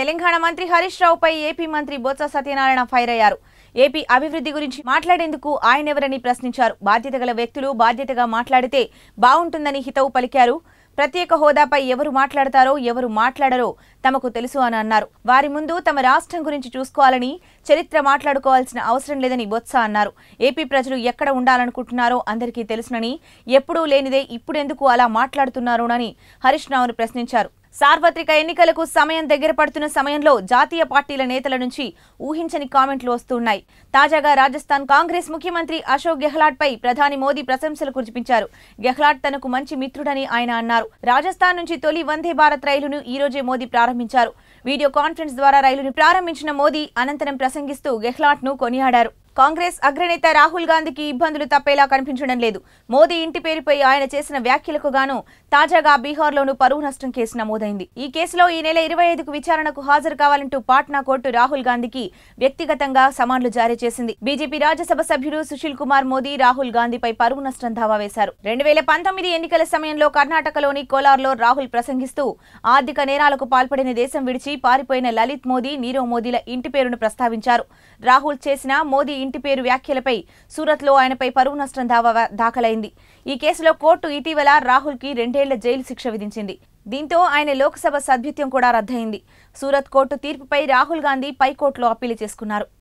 తెలంగాణ మంత్రి హరీష్ రావు పై ఏపీ మంత్రి బొత్స సత్యనారాయణ ఫైర్ అయ్యారు. ఏపీ అభివృద్ధి గురించి మాట్లాడేందుకు ఆయన ఎవరని ప్రశ్నించారు. బాధ్యతగల వ్యక్తులు బాధ్యతగా మాట్లాడితే బాగుంటుందని హితవు పలికారు. ప్రత్యేక హోదాపై ఎవరు మాట్లాడతారో ఎవరు మాట్లాడరో తమకు తెలుసు అని అన్నారు. వారి ముందు తమ రాష్ట్రం గురించి చూసుకోవాలని, చరిత్ర మాట్లాడుకోవాల్సిన అవసరం లేదని బొత్స అన్నారు. ఏపీ ప్రజలు ఎక్కడ ఉండాలనుకుంటున్నారో అందరికీ తెలుసునని, ఎప్పుడూ లేనిదే ఇప్పుడెందుకు అలా మాట్లాడుతున్నారోనని హరీష్ రావును ప్రశ్నించారు. సార్వత్రిక ఎన్నికలకు సమయం దగ్గర పడుతున్న సమయంలో జాతీయ పార్టీల నేతల నుంచి ఊహించని కామెంట్లు వస్తున్నాయి. తాజాగా రాజస్థాన్ కాంగ్రెస్ ముఖ్యమంత్రి అశోక్ గెహ్లాట్ పై ప్రధాని మోదీ ప్రశంసలు కురిపించారు. గెహ్లాట్ తనకు మంచి మిత్రుడని ఆయన అన్నారు. రాజస్థాన్ నుంచి తొలి వందే భారత్ రైలును ఈ రోజే మోదీ ప్రారంభించారు. వీడియో కాన్ఫరెన్స్ ద్వారా రైలును ప్రారంభించిన మోదీ అనంతరం ప్రసంగిస్తూ గెహ్లాట్ ను కొనియాడారు. కాంగ్రెస్ అగ్రనేత రాహుల్ గాంధీకి ఇబ్బందులు తప్పేలా కనిపించడం లేదు. మోదీ ఇంటి పేరుపై ఆయన చేసిన వ్యాఖ్యలకు గాను తాజాగా బీహార్లోనూ పరువు నష్టం కేసు నమోదైంది. ఈ కేసులో ఈ నెల 25కు విచారణకు హాజరు కావాలంటూ పాట్నా కోర్టు రాహుల్ గాంధీకి వ్యక్తిగతంగా సమన్లు జారీ చేసింది. బీజేపీ రాజ్యసభ సభ్యుడు సుశీల్ కుమార్ మోదీ రాహుల్ గాంధీపై పరువు నష్టం దావా వేశారు. 2019 ఎన్నికల సమయంలో కర్ణాటకలోని కోలార్లో రాహుల్ ప్రసంగిస్తూ ఆర్థిక నేరాలకు పాల్పడిన దేశం విడిచి పారిపోయిన లలిత్ మోదీ, నీరవ్ మోదీల ఇంటి పేరును ప్రస్తావించారు. రాహుల్ చేసిన మోదీ ఇంటి పేరు వ్యాఖ్యలపై సూరత్లో ఆయనపై పరువు నష్టం దావా దాఖలైంది. ఈ కేసులో కోర్టు ఇటీవల రాహుల్కి 2 ఏళ్ల జైలు శిక్ష విధించింది. దీంతో ఆయన లోక్సభ సభ్యత్వం కూడా రద్దయింది. సూరత్ కోర్టు తీర్పుపై రాహుల్ గాంధీ పైకోర్టులో అప్పీలు చేసుకున్నారు.